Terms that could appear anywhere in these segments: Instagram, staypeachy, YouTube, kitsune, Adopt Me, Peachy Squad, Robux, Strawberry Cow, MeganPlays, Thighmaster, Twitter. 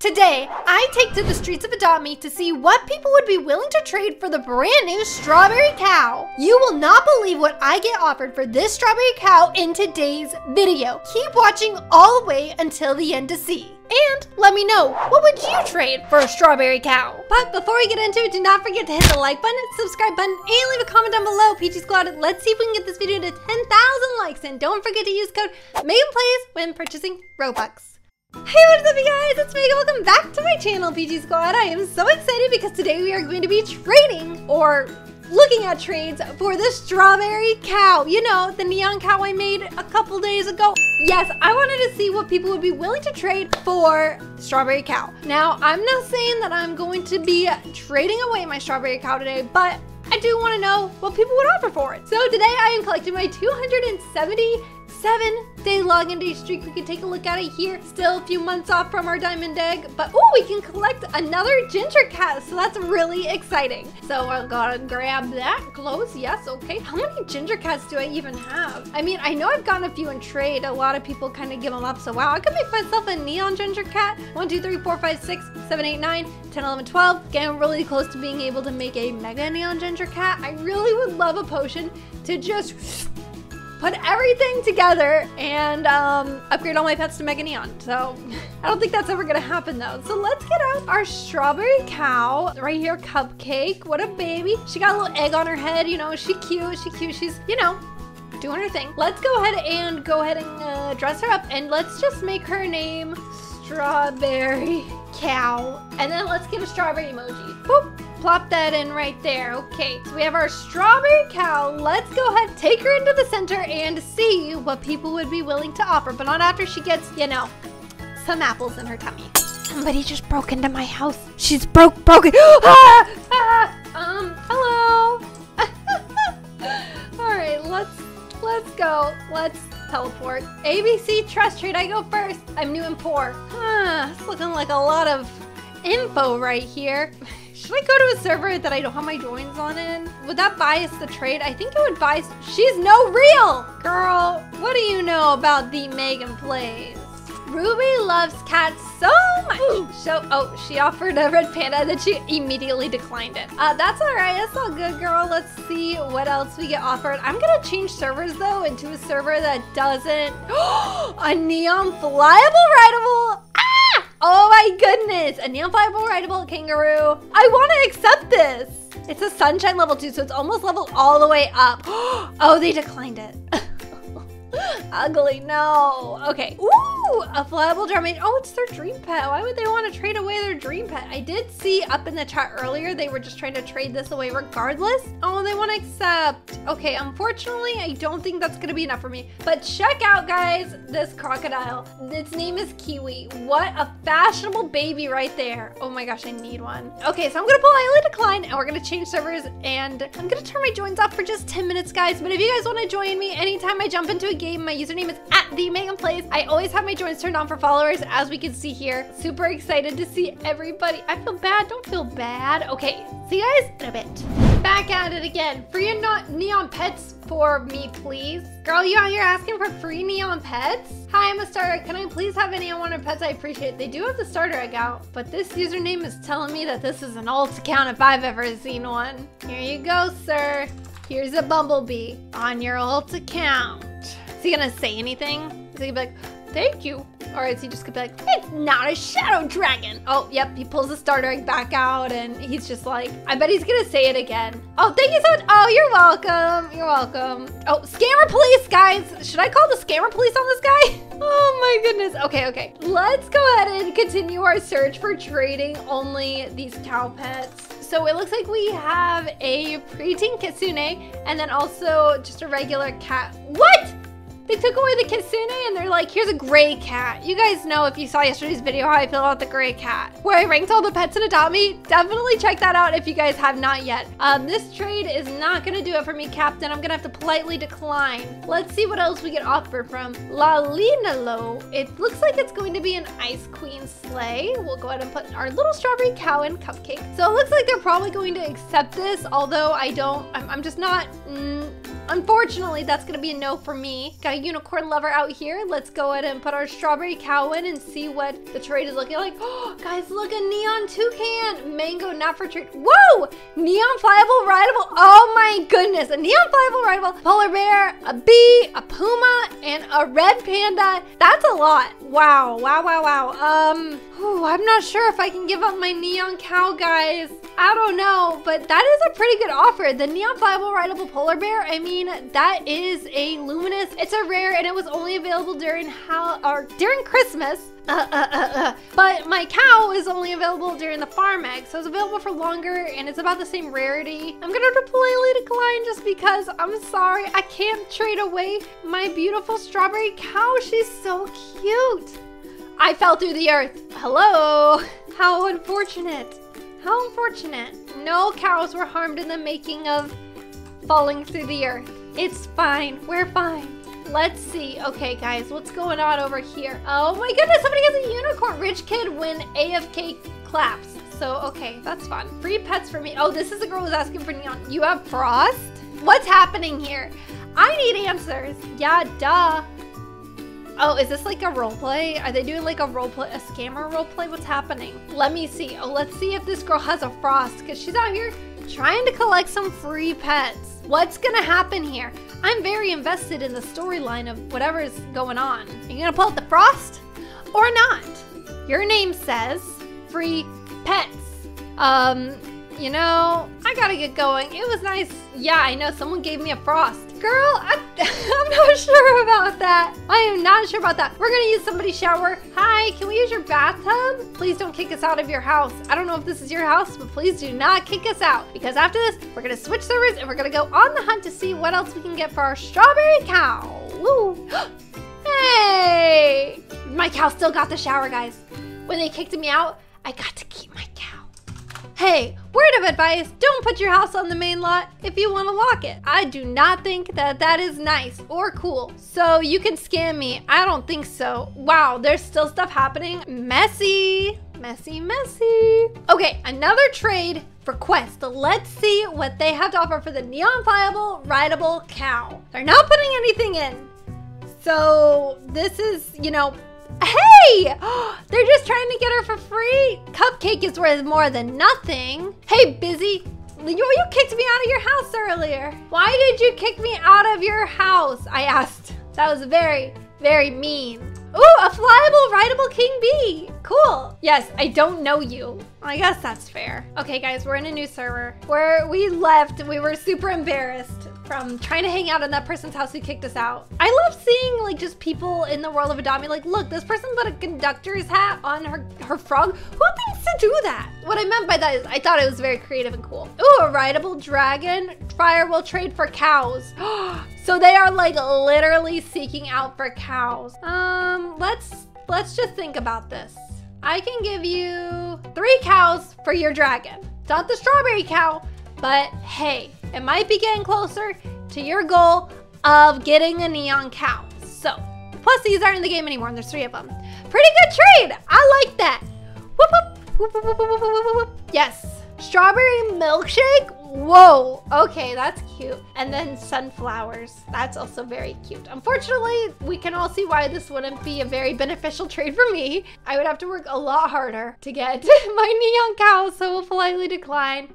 Today, I take to the streets of Adopt Me to see what people would be willing to trade for the brand new Strawberry Cow. You will not believe what I get offered for this Strawberry Cow in today's video. Keep watching all the way until the end to see. And let me know, what would you trade for a Strawberry Cow? But before we get into it, do not forget to hit the like button, subscribe button, and leave a comment down below. Peachy Squad, let's see if we can get this video to 10,000 likes. And don't forget to use code MeganPlays when purchasing Robux. Hey, what is up you guys? It's Megan. Welcome back to my channel, Peachy Squad. I am so excited because today we are going to be trading, or looking at trades, for the Strawberry Cow. You know, the neon cow I made a couple days ago. Yes, I wanted to see what people would be willing to trade for the Strawberry Cow. Now, I'm not saying that I'm going to be trading away my Strawberry Cow today, but I do want to know what people would offer for it. So today I am collecting my 277-day login day streak. We can take a look at it here. Still a few months off from our diamond egg, but oh, we can collect another ginger cat, so that's really exciting. So I gotta grab that. Close, yes, okay. How many ginger cats do I even have? I mean, I know I've gotten a few in trade. A lot of people kind of give them up, so wow, I could make myself a neon ginger cat. 1, 2, 3, 4, 5, 6, 7, 8, 9, 10, 11, 12. Getting really close to being able to make a mega neon ginger cat. I really would love a potion to just put everything together and upgrade all my pets to Mega Neon. So I don't think that's ever gonna happen though. So let's get out our Strawberry Cow right here, Cupcake. What a baby. She got a little egg on her head, you know, she cute, she's, you know, doing her thing. Let's go ahead and dress her up, and let's just make her name Strawberry Cow. And then let's give a strawberry emoji. Boop. Plop that in right there. Okay, so we have our Strawberry Cow. Let's go ahead, take her into the center and see what people would be willing to offer, but not after she gets, you know, some apples in her tummy. Somebody just broke into my house. She's broken. Ah! Ah! Hello. All right, let's go. Let's teleport. ABC Trust Trade, I go first. I'm new and poor. Huh, it's looking like a lot of info right here. Should I go to a server that I don't have my joins on in? Would that bias the trade? I think it would bias. She's no real! Girl, what do you know about the MeganPlays? Ruby loves cats so much. Ooh. So, oh, she offered a red panda and then she immediately declined it. That's all right, that's all good, girl. Let's see what else we get offered. I'm gonna change servers though into a server that doesn't. A neon flyable rideable. Oh my goodness, a neon flyable rideable kangaroo. I want to accept this. It's a sunshine level 2, so it's almost leveled all the way up. Oh, they declined it. Ugly, no. Okay, ooh, a flyable dromedary. Oh, it's their dream pet. Why would they want to trade away their dream pet? I did see up in the chat earlier, they were just trying to trade this away regardless. Oh, they want to accept. Okay, unfortunately, I don't think that's gonna be enough for me. But check out, guys, this crocodile. Its name is Kiwi. What a fashionable baby right there. Oh my gosh, I need one. Okay, so I'm gonna politely decline, and we're gonna change servers, and I'm gonna turn my joins off for just 10 minutes, guys. But if you guys want to join me anytime I jump into a game, my username is @TheMeganPlays. I always have my joins turned on for followers, as we can see here. Super excited to see everybody. I feel bad, don't feel bad. Okay, see you guys in a bit. Back at it again. Free and not neon pets for me, please. Girl, you out here asking for free neon pets? Hi, I'm a starter. Can I please have any unwanted pets? I appreciate it. They do have the starter account, but this username is telling me that this is an alt account if I've ever seen one. Here you go, sir. Here's a bumblebee on your alt account. Is he gonna say anything? Is he gonna be like, thank you? Or is he just gonna be like, it's not a shadow dragon? Oh, yep, he pulls the starter egg back out and he's just like, I bet he's gonna say it again. Oh, thank you so much. Oh, you're welcome. You're welcome. Oh, scammer police, guys. Should I call the scammer police on this guy? Oh my goodness. Okay, okay. Let's go ahead and continue our search for trading only these cow pets. So it looks like we have a preteen kitsune and then also just a regular cat. What? They took away the kitsune and they're like, here's a gray cat. You guys know, if you saw yesterday's video, how I feel about the gray cat, where I ranked all the pets in Adopt Me. Definitely check that out if you guys have not yet. This trade is not gonna do it for me, Captain. I'm gonna have to politely decline. Let's see what else we get offered from Lalinalo. It looks like it's going to be an Ice Queen sleigh. We'll go ahead and put our little Strawberry Cow in Cupcake. So it looks like they're probably going to accept this, although I'm just not Unfortunately, that's gonna be a no for me. Got a unicorn lover out here. Let's go ahead and put our strawberry cow in and see what the trade is looking like. Oh, guys, look, a neon toucan. Mango, not for trade. Whoa! Neon pliable rideable. Oh my goodness. A neon pliable rideable, polar bear, a bee, a puma, and a red panda. That's a lot. Wow, wow, wow, wow. Ooh, I'm not sure if I can give up my neon cow, guys. I don't know, but that is a pretty good offer. The neon pliable rideable polar bear, I mean, that is a luminous. It's a rare, and it was only available during during Christmas. But my cow is only available during the farm egg, so it's available for longer, and it's about the same rarity. I'm gonna have to politely decline just because I'm sorry, I can't trade away my beautiful strawberry cow. She's so cute. I fell through the earth. Hello. How unfortunate. How unfortunate. No cows were harmed in the making of falling through the earth. It's fine. We're fine. Let's see. Okay, guys, what's going on over here? Oh my goodness, somebody has a unicorn. Rich kid when AFK claps. So, okay, that's fun. Free pets for me. Oh, this is a girl who's asking for neon. You have frost? What's happening here? I need answers. Yeah, duh. Oh, is this like a roleplay? Are they doing like a roleplay, a scammer roleplay? What's happening? Let me see. Oh, let's see if this girl has a frost, because she's out here trying to collect some free pets. What's gonna happen here? I'm very invested in the storyline of whatever's going on. Are you gonna pull out the frost or not? Your name says free pets. You know, I gotta get going. It was nice. Yeah, I know, someone gave me a frost. Girl, I'm not sure about that. I am not sure about that. We're gonna use somebody's shower. Hi, can we use your bathtub? Please don't kick us out of your house. I don't know if this is your house, but please do not kick us out, because after this, we're gonna switch servers and we're gonna go on the hunt to see what else we can get for our strawberry cow. Woo. Hey, my cow still got the shower, guys. When they kicked me out, I got to keep my cow. Hey, word of advice, don't put your house on the main lot if you want to lock it. I do not think that is nice or cool. So you can scam me. I don't think so. Wow, there's still stuff happening. Messy, messy, messy. Okay, another trade for Quest. Let's see what they have to offer for the neon pliable rideable cow. They're not putting anything in. So this is, you know, hey! They're just trying to get her for free. Cupcake is worth more than nothing. Hey, Busy, you kicked me out of your house earlier. Why did you kick me out of your house? I asked. That was very, very mean. Ooh, a flyable, rideable king bee. Cool. Yes, I don't know you. I guess that's fair. Okay, guys, we're in a new server. Where we left, we were super embarrassed from trying to hang out in that person's house who kicked us out. I love seeing like just people in the world of Adopt Me like, look, this person put a conductor's hat on her frog. Who thinks to do that? What I meant by that is I thought it was very creative and cool. Ooh, a rideable dragon. Firewall trade for cows. So they are like literally seeking out for cows. Let's just think about this. I can give you 3 cows for your dragon. It's not the strawberry cow, but hey, it might be getting closer to your goal of getting a neon cow. So, plus these aren't in the game anymore, and there's 3 of them. Pretty good trade. I like that. Whoop, whoop, whoop, whoop, whoop, whoop, whoop, whoop. Yes. Strawberry milkshake. Whoa. Okay, that's cute. And then sunflowers. That's also very cute. Unfortunately, we can all see why this wouldn't be a very beneficial trade for me. I would have to work a lot harder to get my neon cow, so we'll politely decline.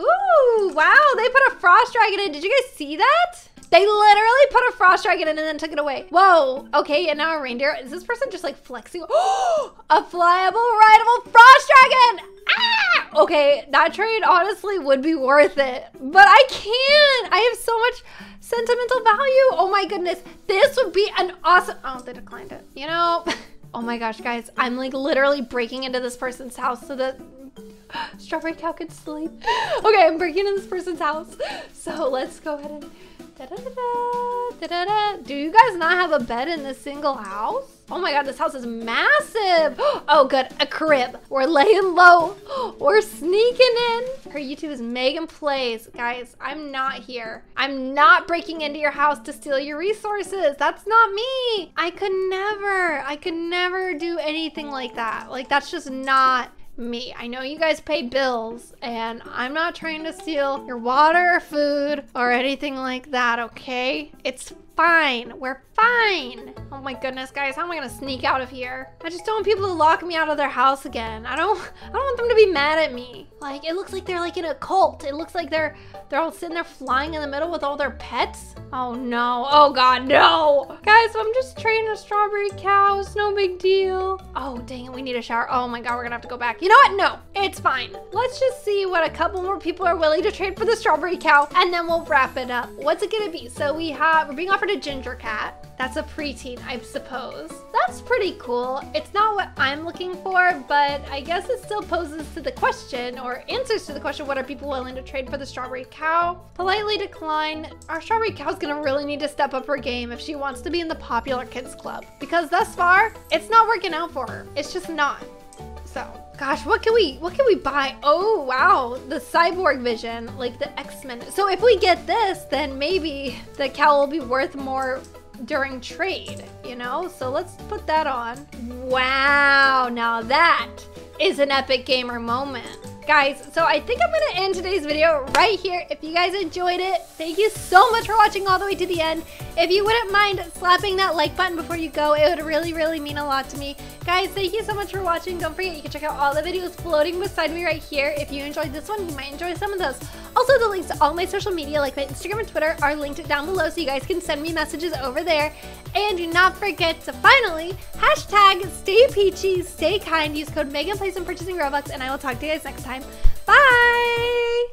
Ooh, wow, they put a frost dragon in. Did you guys see that? They literally put a frost dragon in and then took it away. Whoa, okay, and now a reindeer. Is this person just like flexing? Oh, a flyable, rideable frost dragon! Ah! Okay, that trade honestly would be worth it, but I can't. I have so much sentimental value. Oh my goodness, this would be an awesome, oh, they declined it, you know? Oh my gosh, guys, I'm like literally breaking into this person's house so that strawberry cow could sleep. Okay, I'm breaking into this person's house. So let's go ahead and da-da-da-da. Do you guys not have a bed in this single house? Oh my god, this house is massive. Oh good, a crib. We're laying low. We're sneaking in. Her YouTube is MeganPlays. Guys, I'm not here. I'm not breaking into your house to steal your resources. That's not me. I could never do anything like that. Like, that's just not me. I know you guys pay bills, and I'm not trying to steal your water or food or anything like that, okay? It's fine. We're fine. Oh my goodness, guys. How am I gonna sneak out of here? I just don't want people to lock me out of their house again. I don't want them to be mad at me. Like, it looks like they're like in a cult. It looks like they're all sitting there flying in the middle with all their pets. Oh no. Oh god, no. Guys, I'm just training a strawberry cow. It's no big deal. Oh dang it, we need a shower. Oh my god, we're gonna have to go back. You know what? No, it's fine. Let's just see what a couple more people are willing to trade for the strawberry cow, and then we'll wrap it up. What's it gonna be? So we're being offered a ginger cat. That's a preteen, I suppose. That's pretty cool. It's not what I'm looking for, but I guess it still poses to the question, or answers to the question, what are people willing to trade for the strawberry cow? Politely decline. Our strawberry cow's gonna really need to step up her game if she wants to be in the popular kids club, because thus far, it's not working out for her. It's just not. So, gosh, what can we buy? Oh, wow, the cyborg vision, like the X-Men. So if we get this, then maybe the cow will be worth more during trade, you know? So let's put that on. Wow, now that is an epic gamer moment. Guys, so I think I'm gonna end today's video right here. If you guys enjoyed it, thank you so much for watching all the way to the end. If you wouldn't mind slapping that like button before you go, it would really, really mean a lot to me. Guys, thank you so much for watching. Don't forget, you can check out all the videos floating beside me right here. If you enjoyed this one, you might enjoy some of those. Also, the links to all my social media, like my Instagram and Twitter, are linked down below, so you guys can send me messages over there. And do not forget to finally hashtag stay peachy, stay kind, use code MeganPlays when purchasing Robux, and I will talk to you guys next time. Bye!